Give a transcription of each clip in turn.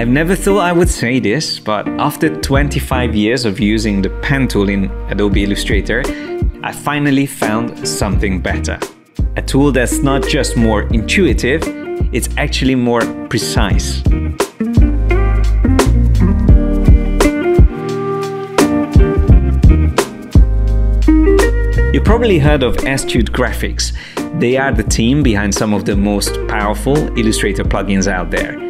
I've never thought I would say this, but after 25 years of using the pen tool in Adobe Illustrator, I finally found something better. A tool that's not just more intuitive, it's actually more precise. You probably heard of Astute Graphics. They are the team behind some of the most powerful Illustrator plugins out there.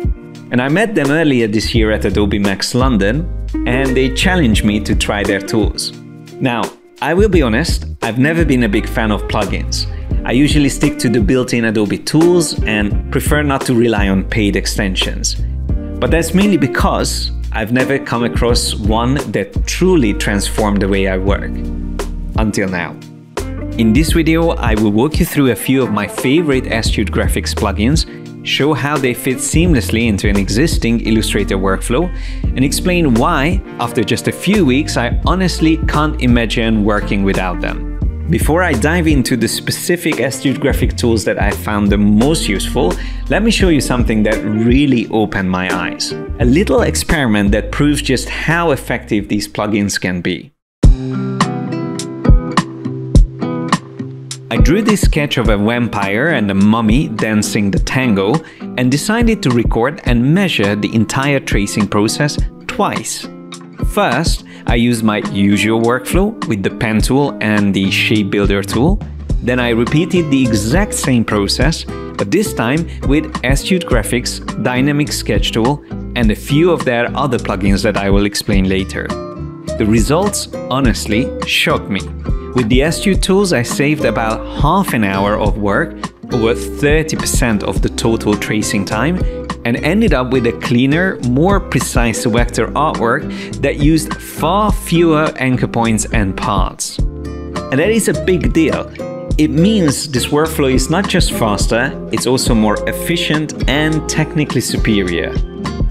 And I met them earlier this year at Adobe Max London, and they challenged me to try their tools. Now, I will be honest, I've never been a big fan of plugins. I usually stick to the built-in Adobe tools and prefer not to rely on paid extensions. But that's mainly because I've never come across one that truly transformed the way I work. Until now. In this video, I will walk you through a few of my favorite Astute Graphics plugins, show how they fit seamlessly into an existing Illustrator workflow, and explain why, after just a few weeks, I honestly can't imagine working without them. Before I dive into the specific Astute Graphic tools that I found the most useful, let me show you something that really opened my eyes. A little experiment that proves just how effective these plugins can be. I drew this sketch of a vampire and a mummy dancing the tango and decided to record and measure the entire tracing process twice. First, I used my usual workflow with the pen tool and the Shape Builder tool. Then I repeated the exact same process, but this time with Astute Graphics, Dynamic Sketch Tool, and a few of their other plugins that I will explain later. The results honestly shocked me. With the Astute tools, I saved about half an hour of work, over 30% of the total tracing time, and ended up with a cleaner, more precise vector artwork that used far fewer anchor points and paths. And that is a big deal. It means this workflow is not just faster, it's also more efficient and technically superior.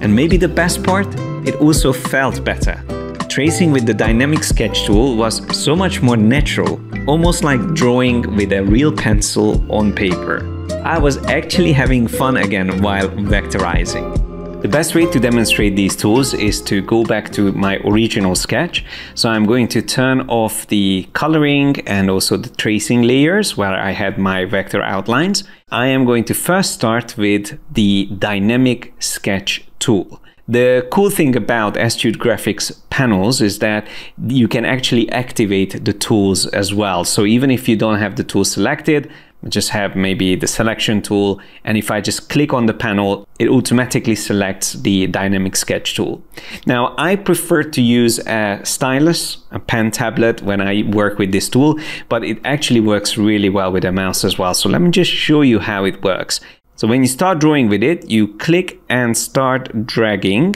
And maybe the best part, it also felt better. Tracing with the Dynamic Sketch Tool was so much more natural, almost like drawing with a real pencil on paper. I was actually having fun again while vectorizing. The best way to demonstrate these tools is to go back to my original sketch. So I'm going to turn off the coloring and also the tracing layers where I had my vector outlines. I am going to first start with the Dynamic Sketch Tool. The cool thing about Astute Graphics panels is that you can actually activate the tools as well. So even if you don't have the tool selected, just have maybe the selection tool, and if I just click on the panel, it automatically selects the Dynamic Sketch tool. Now, I prefer to use a stylus, a pen tablet, when I work with this tool, but it actually works really well with a mouse as well. So let me just show you how it works. So when you start drawing with it, you click and start dragging,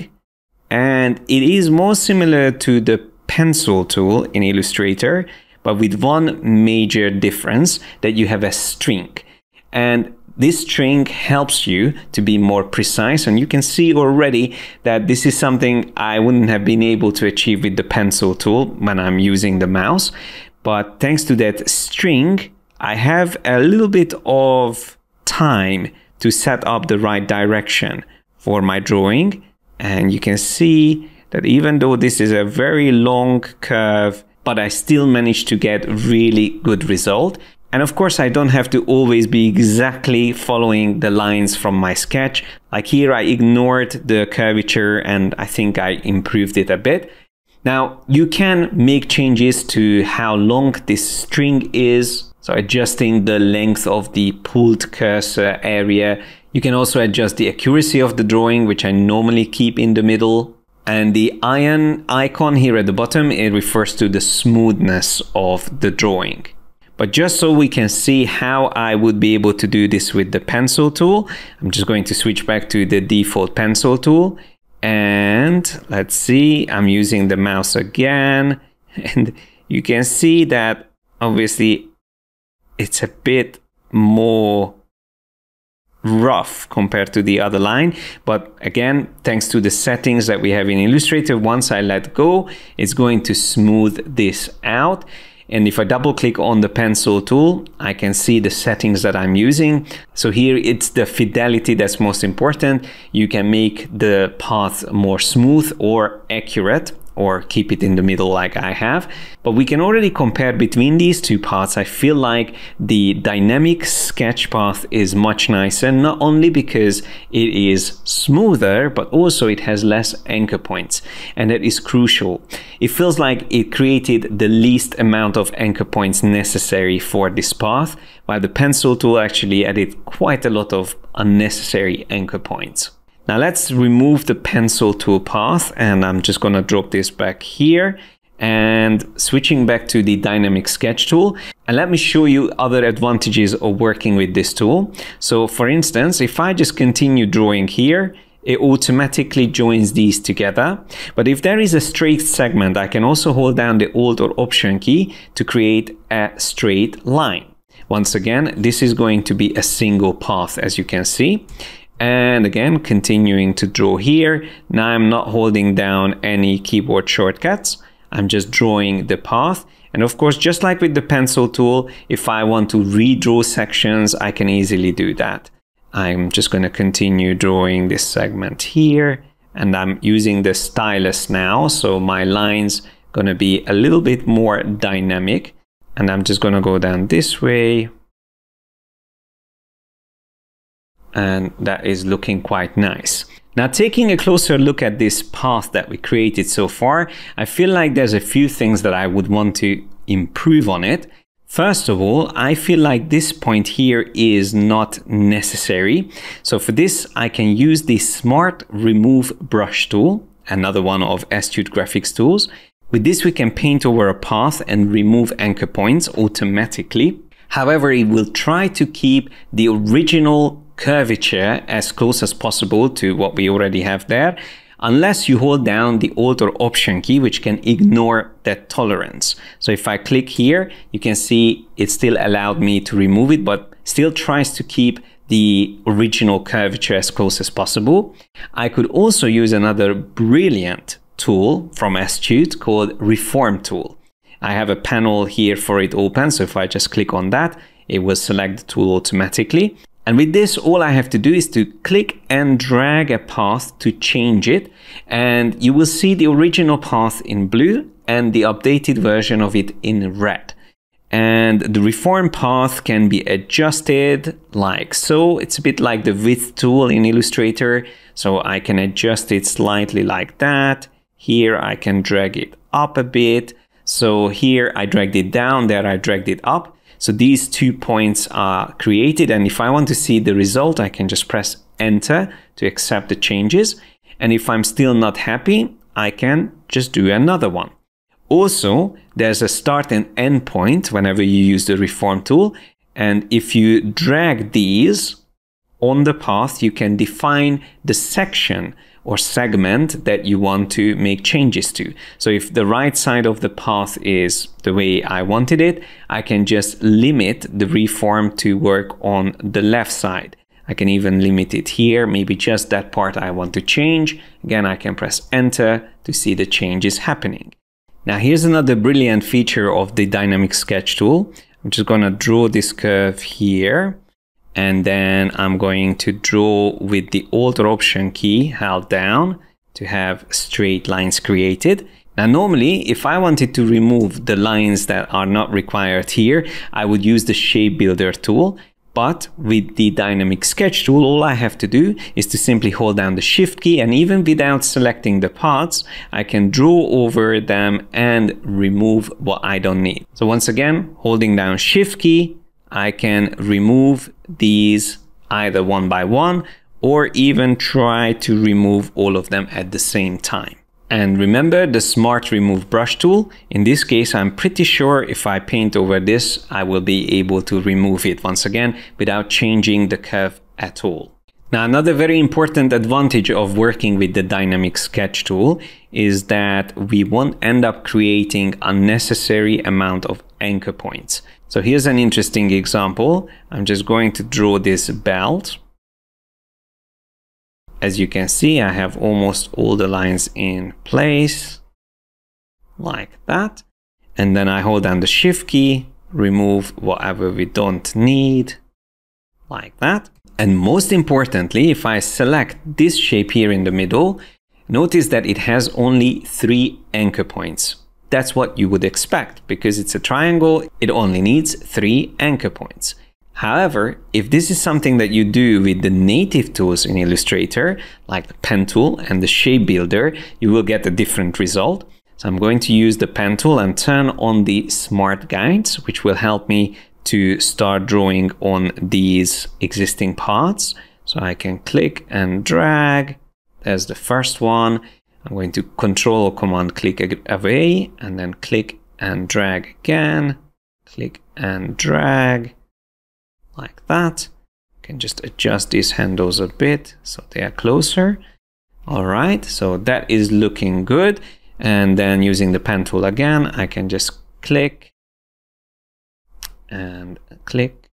and it is more similar to the pencil tool in Illustrator, but with one major difference, that you have a string. And this string helps you to be more precise, and you can see already that this is something I wouldn't have been able to achieve with the pencil tool when I'm using the mouse. But thanks to that string, I have a little bit of time to set up the right direction for my drawing. And you can see that even though this is a very long curve, but I still managed to get really good result. And of course, I don't have to always be exactly following the lines from my sketch. Like here, I ignored the curvature and I think I improved it a bit. Now, you can make changes to how long this string is. So adjusting the length of the pulled cursor area. You can also adjust the accuracy of the drawing, which I normally keep in the middle. And the iron icon here at the bottom, it refers to the smoothness of the drawing. But just so we can see how I would be able to do this with the pencil tool, I'm just going to switch back to the default pencil tool. And let's see, I'm using the mouse again. And you can see that obviously it's a bit more rough compared to the other line. But again, thanks to the settings that we have in Illustrator, once I let go, it's going to smooth this out. And if I double click on the pencil tool, I can see the settings that I'm using. So here it's the fidelity that's most important. You can make the path more smooth or accurate, or keep it in the middle like I have. But we can already compare between these two paths. I feel like the dynamic sketch path is much nicer, not only because it is smoother, but also it has less anchor points. And that is crucial. It feels like it created the least amount of anchor points necessary for this path, while the pencil tool actually added quite a lot of unnecessary anchor points. Now let's remove the pencil tool path, and I'm just going to drop this back here and switching back to the dynamic sketch tool. And let me show you other advantages of working with this tool. So for instance, if I just continue drawing here, it automatically joins these together. But if there is a straight segment, I can also hold down the Alt or Option key to create a straight line. Once again, this is going to be a single path, as you can see. And again, continuing to draw here. Now I'm not holding down any keyboard shortcuts. I'm just drawing the path. And of course, just like with the pencil tool, if I want to redraw sections, I can easily do that. I'm just going to continue drawing this segment here. And I'm using the stylus now, so my line's going to be a little bit more dynamic. And I'm just going to go down this way. And that is looking quite nice. Now, taking a closer look at this path that we created so far, I feel like there's a few things that I would want to improve on it. First of all, I feel like this point here is not necessary. So for this, I can use the Smart Remove Brush tool, another one of Astute Graphics tools. With this, we can paint over a path and remove anchor points automatically. However, it will try to keep the original curvature as close as possible to what we already have there, unless you hold down the Alt or Option key, which can ignore that tolerance. So if I click here, you can see it still allowed me to remove it, but still tries to keep the original curvature as close as possible. I could also use another brilliant tool from Astute called Reform Tool. I have a panel here for it open, so if I just click on that, it will select the tool automatically. And with this, all I have to do is to click and drag a path to change it. And you will see the original path in blue and the updated version of it in red. And the reform path can be adjusted like so. It's a bit like the width tool in Illustrator. So I can adjust it slightly like that. Here I can drag it up a bit. So here I dragged it down, there I dragged it up. So these 2 points are created, and if I want to see the result, I can just press enter to accept the changes. And if I'm still not happy, I can just do another one. Also, there's a start and end point whenever you use the reform tool. And if you drag these on the path, you can define the section or segment that you want to make changes to. So if the right side of the path is the way I wanted it, I can just limit the reform to work on the left side. I can even limit it here, maybe just that part I want to change. Again, I can press enter to see the changes happening. Now here's another brilliant feature of the dynamic sketch tool. I'm just going to draw this curve here. And then I'm going to draw with the Alt or Option key held down to have straight lines created. Now, normally, if I wanted to remove the lines that are not required here, I would use the Shape Builder tool. But with the Dynamic Sketch tool, all I have to do is to simply hold down the Shift key, and even without selecting the parts, I can draw over them and remove what I don't need. So once again, holding down Shift key, I can remove these either one by one, or even try to remove all of them at the same time. And remember the Smart Remove Brush tool. In this case, I'm pretty sure if I paint over this, I will be able to remove it once again without changing the curve at all. Now, another very important advantage of working with the Dynamic Sketch tool is that we won't end up creating unnecessary amount of anchor points. So here's an interesting example. I'm just going to draw this belt. As you can see, I have almost all the lines in place, like that. and then I hold down the shift key, remove whatever we don't need, like that. And most importantly, if I select this shape here in the middle, notice that it has only 3 anchor points. That's what you would expect, because it's a triangle, it only needs 3 anchor points. However, if this is something that you do with the native tools in Illustrator, like the Pen tool and the Shape Builder, you will get a different result. So I'm going to use the Pen tool and turn on the Smart Guides, which will help me to start drawing on these existing parts. So I can click and drag. There's the first one. I'm going to Control or Command click away, and then click and drag again. Click and drag. Like that. You can just adjust these handles a bit so they are closer. All right, so that is looking good. And then using the Pen tool again, I can just click and click,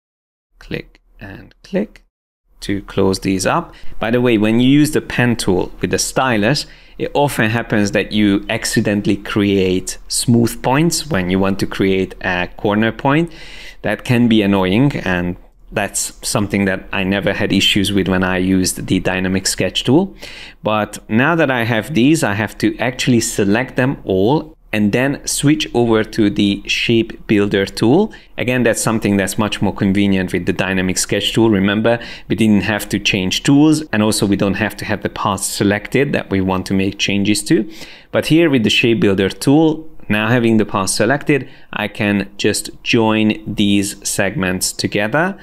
click and click to close these up. By the way, when you use the Pen tool with the stylus, it often happens that you accidentally create smooth points when you want to create a corner point. That can be annoying, and that's something that I never had issues with when I used the Dynamic Sketch tool. But now that I have these, I have to actually select them all and then switch over to the Shape Builder tool. Again, that's something that's much more convenient with the Dynamic Sketch tool. Remember, we didn't have to change tools, and also we don't have to have the parts selected that we want to make changes to. But here with the Shape Builder tool, now having the parts selected, I can just join these segments together.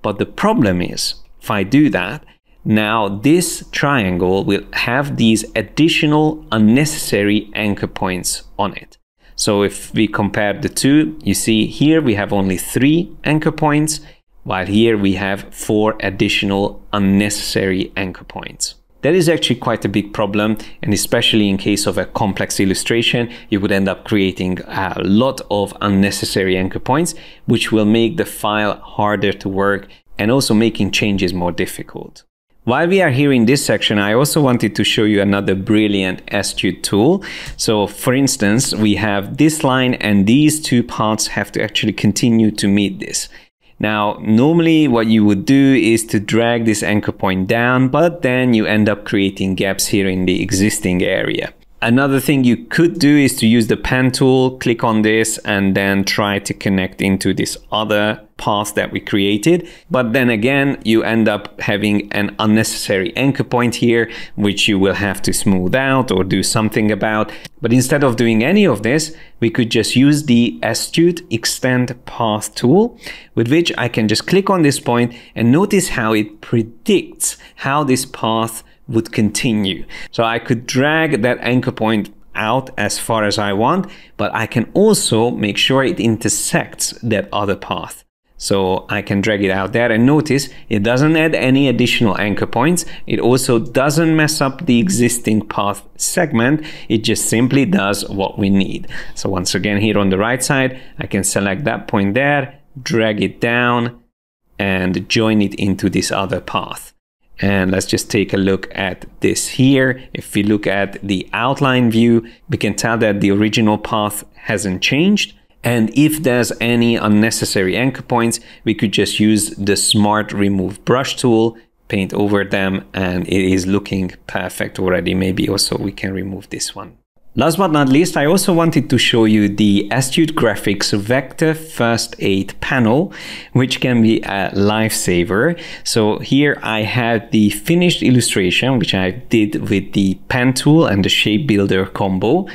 But the problem is, if I do that, now this triangle will have these additional unnecessary anchor points on it. So if we compare the two, you see here we have only 3 anchor points, while here we have 4 additional unnecessary anchor points. That is actually quite a big problem, and especially in case of a complex illustration, you would end up creating a lot of unnecessary anchor points, which will make the file harder to work and also making changes more difficult. While we are here in this section, I also wanted to show you another brilliant Astute tool. So for instance, we have this line, and these two parts have to actually continue to meet this. Now, normally what you would do is to drag this anchor point down, but then you end up creating gaps here in the existing area. Another thing you could do is to use the Pen tool, click on this, and then try to connect into this other path that we created. But then again, you end up having an unnecessary anchor point here, which you will have to smooth out or do something about. But instead of doing any of this, we could just use the Astute Extend Path tool, with which I can just click on this point and notice how it predicts how this path would continue. So I could drag that anchor point out as far as I want, but I can also make sure it intersects that other path. So I can drag it out there, and notice it doesn't add any additional anchor points. It also doesn't mess up the existing path segment. It just simply does what we need. So once again, here on the right side, I can select that point there, drag it down, and join it into this other path. And let's just take a look at this here. If we look at the outline view, we can tell that the original path hasn't changed. And if there's any unnecessary anchor points, we could just use the Smart Remove Brush tool, paint over them, and it is looking perfect already. Maybe also we can remove this one. Last but not least, I also wanted to show you the Astute Graphics Vector First Aid panel, which can be a lifesaver. So here I have the finished illustration, which I did with the Pen tool and the Shape Builder combo.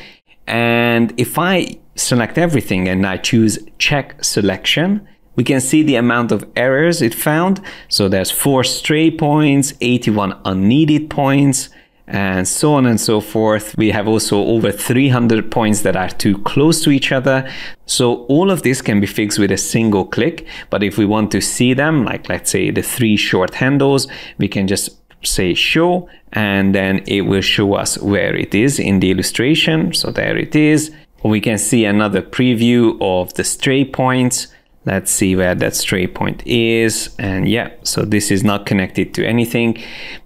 And if I select everything and I choose Check Selection, we can see the amount of errors it found. So there's 4 stray points, 81 unneeded points, and so on and so forth. We have also over 300 points that are too close to each other. So all of this can be fixed with a single click. But if we want to see them, like let's say the 3 short handles, we can just say show, and then it will show us where it is in the illustration. So there it is. We can see another preview of the stray points. Let's see where that stray point is. And yeah, so this is not connected to anything.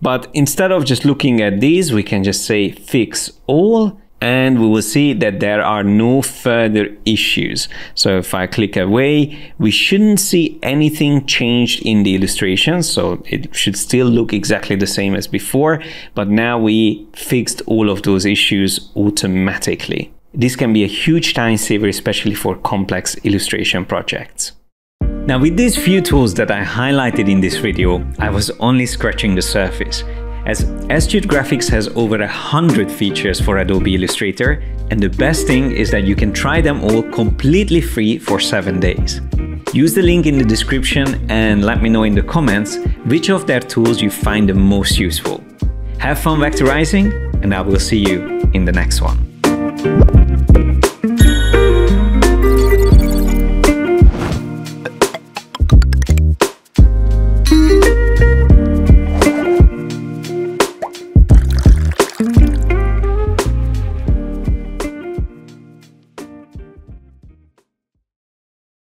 But instead of just looking at these, we can just say fix all, and we will see that there are no further issues. So if I click away, we shouldn't see anything changed in the illustration. So it should still look exactly the same as before, but now we fixed all of those issues automatically. This can be a huge time saver, especially for complex illustration projects. Now, with these few tools that I highlighted in this video, I was only scratching the surface, as Astute Graphics has over 100 features for Adobe Illustrator, and the best thing is that you can try them all completely free for 7 days. Use the link in the description and let me know in the comments which of their tools you find the most useful. Have fun vectorizing, and I will see you in the next one.